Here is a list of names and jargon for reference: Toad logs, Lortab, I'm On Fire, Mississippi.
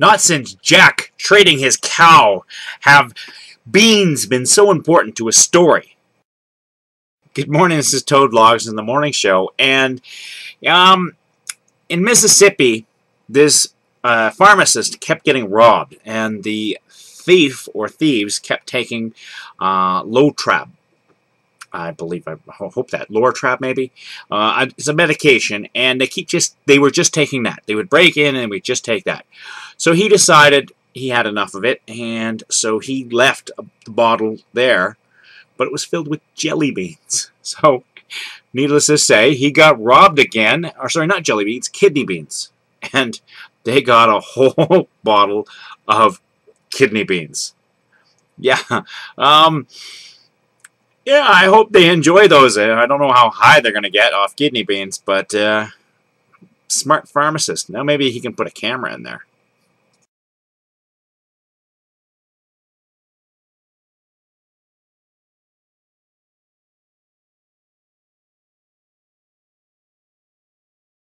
Not since Jack, trading his cow, have beans been so important to a story. Good morning, this is Toad Logs in the morning show. And in Mississippi, this pharmacist kept getting robbed. And the thief or thieves kept taking Lortab. I believe, I hope that, Lortab maybe. It's a medication, and they were just taking that. They would break in and we'd just take that. So he decided he had enough of it, and so he left the bottle there, but it was filled with jelly beans. So, needless to say, he got robbed again, or sorry, not jelly beans, kidney beans. And they got a whole bottle of kidney beans. Yeah, yeah, I hope they enjoy those. I don't know how high they're going to get off kidney beans, but smart pharmacist. Now maybe he can put a camera in there.